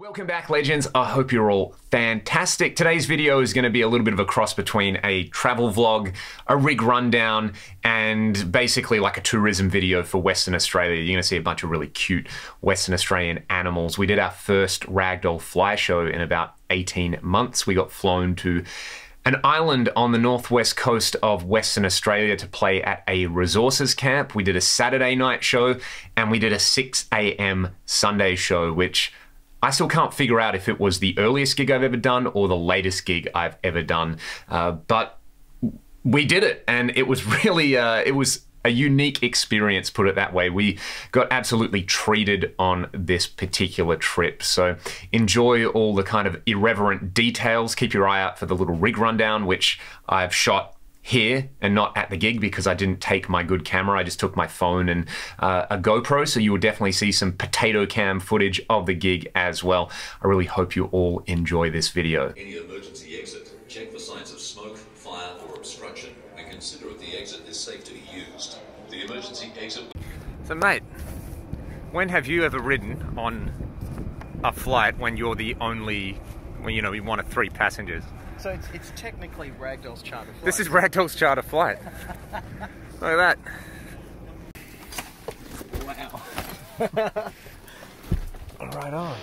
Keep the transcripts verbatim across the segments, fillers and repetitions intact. Welcome back, legends. I hope you're all fantastic. Today's video is going to be a little bit of a cross between a travel vlog, a rig rundown, and basically like a tourism video for Western Australia. You're going to see a bunch of really cute Western Australian animals. We did our first Ragdoll fly show in about eighteen months. We got flown to an island on the northwest coast of Western Australia to play at a resources camp. We did a Saturday night show, and we did a six A M Sunday show, which I still can't figure out if it was the earliest gig I've ever done or the latest gig I've ever done, uh, but we did it, and it was really, uh, it was a unique experience, put it that way. We got absolutely treated on this particular trip, so enjoy all the kind of irreverent details. Keep your eye out for the little rig rundown, which I've shot here and not at the gig because I didn't take my good camera. I just took my phone and uh, a GoPro, so you will definitely see some potato cam footage of the gig as well. I really hope you all enjoy this video. Any emergency exit, check for signs of smoke, fire or obstruction, and consider if the exit is safe to be used. The emergency exit... So mate, when have you ever ridden on a flight when you're the only, when you know, you want three passengers? So it's, it's technically Ragdoll's charter flight. This is Ragdoll's charter flight. Look at that. Wow. Right on.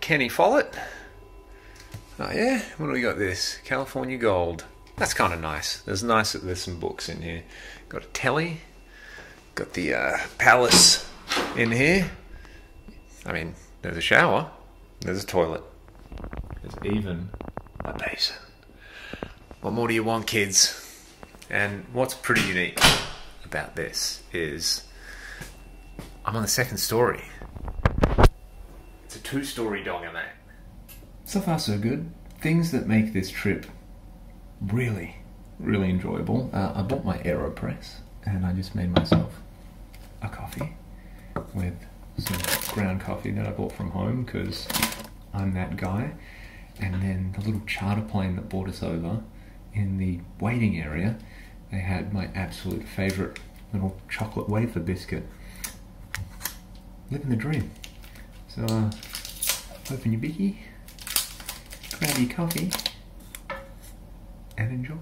Kenny Follett. Oh yeah, what do we got this? California Gold. That's kind of nice. There's nice that there's some books in here. Got a telly. Got the uh, palace in here. I mean, there's a shower. There's a toilet. There's even a basin. What more do you want, kids? And what's pretty unique about this is I'm on the second story. It's a two-story donger, mate. So far, so good. things that make this trip really, really enjoyable. Uh, I bought my Aeropress and I just made myself a coffee with some ground coffee that I bought from home because I'm that guy. And then the little charter plane that brought us over, in the waiting area, they had my absolute favorite little chocolate wafer biscuit. Living the dream. So, uh, open your bickie, grab your coffee, and enjoy.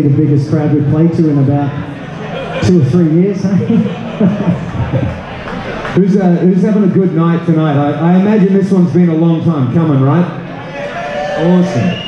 The biggest crowd we play to in about two or three years. who's, uh, who's having a good night tonight? I, I imagine this one's been a long time coming, right? Awesome.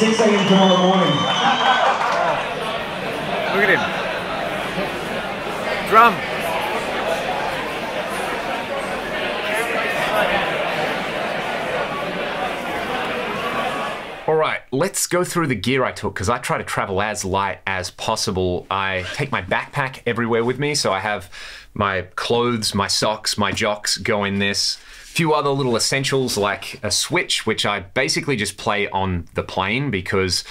six a m tomorrow morning. Look at him. Drum. All right, let's go through the gear I took because I try to travel as light as possible. I take my backpack everywhere with me, so I have my clothes, my socks, my jocks go in this. Few other little essentials like a switch, which I basically just play on the plane because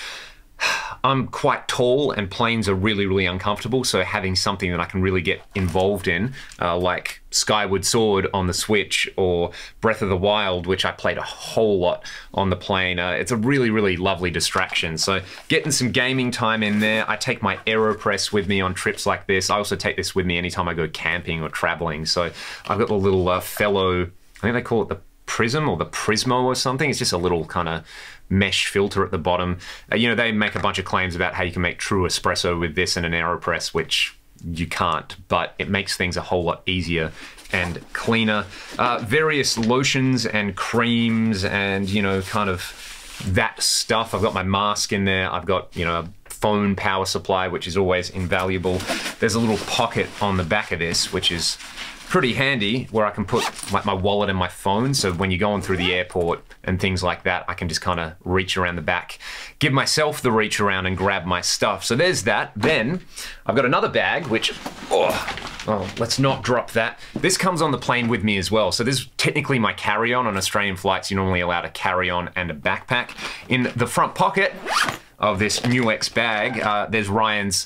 I'm quite tall and planes are really, really uncomfortable. So having something that I can really get involved in, uh, like Skyward Sword on the Switch or Breath of the Wild, which I played a whole lot on the plane. Uh, it's a really, really lovely distraction. So getting some gaming time in there. I take my Aeropress with me on trips like this. I also take this with me anytime I go camping or traveling. So I've got the little uh, fellow, I think they call it the Prism or the Prismo or something. It's just a little kind of mesh filter at the bottom. Uh, you know, they make a bunch of claims about how you can make true espresso with this and an Aeropress, which you can't, but it makes things a whole lot easier and cleaner. Uh, various lotions and creams and, you know, kind of that stuff. I've got my mask in there. I've got, you know, a phone power supply, which is always invaluable. There's a little pocket on the back of this, which is pretty handy, where I can put like my wallet and my phone, so when you're going through the airport and things like that, I can just kind of reach around the back, give myself the reach around and grab my stuff. So there's that. Then I've got another bag, which, oh, oh let's not drop that. This comes on the plane with me as well. So this is technically my carry-on. On Australian flights, you're normally allowed a carry-on and a backpack. In the front pocket of this Muex bag, uh, there's Ryan's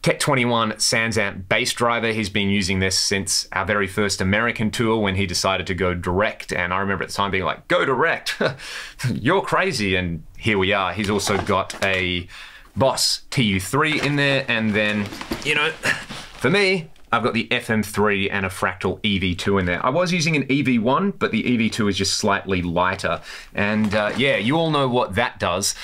Tech twenty-one Sansamp Base Driver. He's been using this since our very first American tour when he decided to go direct, and I remember at the time being like, go direct, you're crazy, and here we are. He's also got a Boss T U three in there, and then, you know, for me, I've got the F M three and a Fractal E V two in there. I was using an E V one, but the E V two is just slightly lighter. And uh, yeah, you all know what that does.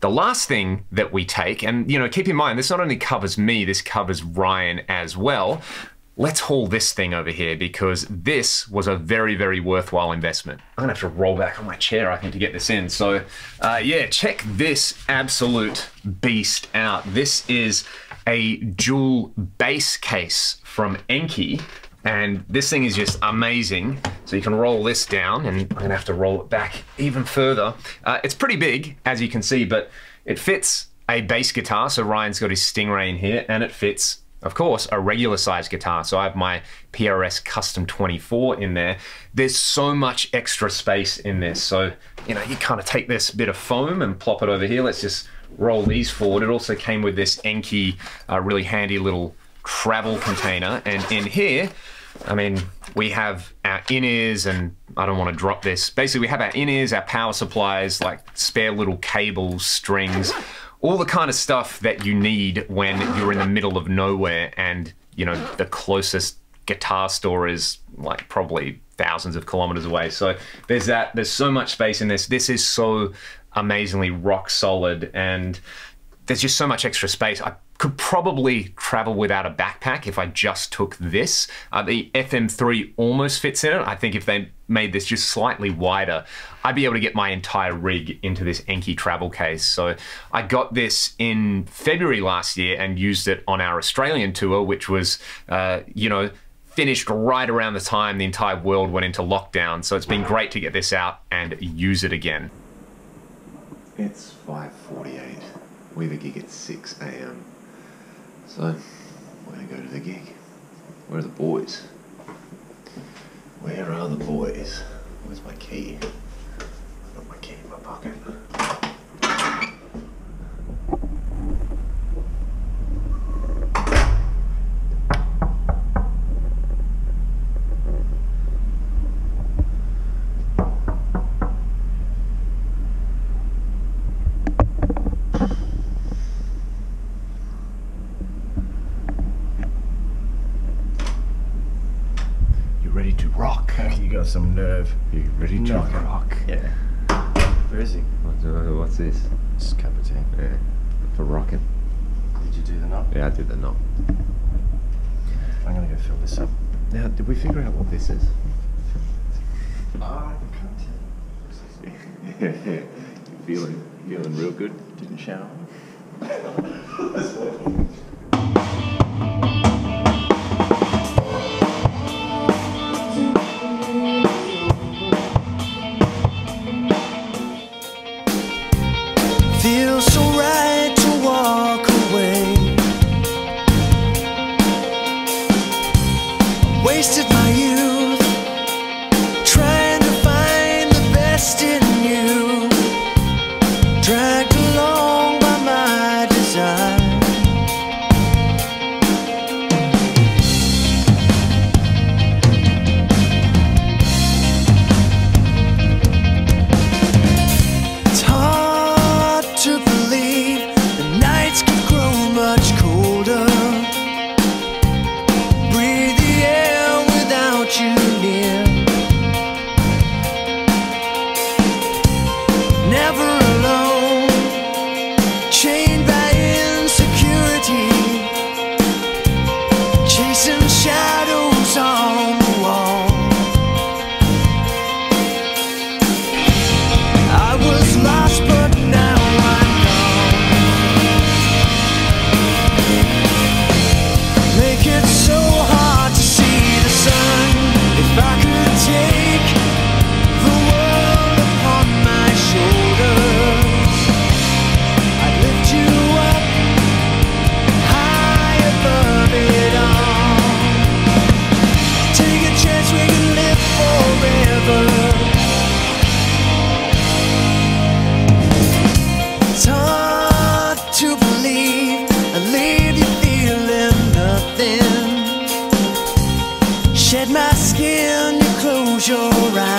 The last thing that we take, and you know, keep in mind, this not only covers me, this covers Ryan as well. Let's haul this thing over here, because this was a very, very worthwhile investment. I'm gonna have to roll back on my chair, I think, to get this in. So uh, yeah, check this absolute beast out. This is a dual base case from Enki, and this thing is just amazing. So you can roll this down, and I'm gonna have to roll it back even further. Uh, it's pretty big, as you can see, but it fits a bass guitar, so Ryan's got his Stingray in here, and it fits, of course, a regular size guitar. So I have my P R S Custom twenty-four in there. There's so much extra space in this. So, you know, you kind of take this bit of foam and plop it over here. Let's just roll these forward. It also came with this Enki uh, really handy little travel container, and in here, I mean, we have our in-ears, and I don't want to drop this. Basically, we have our in-ears, our power supplies, like spare little cables, strings, all the kind of stuff that you need when you're in the middle of nowhere and, you know, the closest guitar store is like probably thousands of kilometers away. So there's that. There's so much space in this. This is so amazingly rock solid, and there's just so much extra space. I could probably travel without a backpack if I just took this. Uh, the F M three almost fits in it. I think if they made this just slightly wider, I'd be able to get my entire rig into this Enki travel case. So I got this in February last year and used it on our Australian tour, which was, uh, you know, finished right around the time the entire world went into lockdown. So it's been great to get this out and use it again. It's five forty-eight. We have a gig at six A M So we're gonna go to the gig. Where are the boys? Where are the boys? Where's my key? I got my key in my pocket. Some nerve. You ready to rock? rock? Yeah. Where is he? What, what's this? It's Captain. Yeah. For rocking. Did you do the knot? Yeah, I did the knot. I'm gonna go fill this up. Now, did we figure out what this is? Oh, I can't tell. Yeah, yeah. Feeling, feeling real good. Didn't shower. Shed my skin, you close your eyes.